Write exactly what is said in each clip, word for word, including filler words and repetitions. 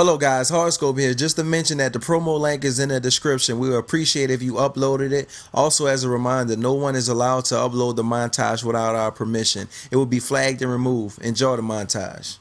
Hello guys, Hardscope here. Just to mention that the promo link is in the description. We would appreciate if you uploaded it. Also, as a reminder, no one is allowed to upload the montage without our permission. It will be flagged and removed. Enjoy the montage.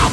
Now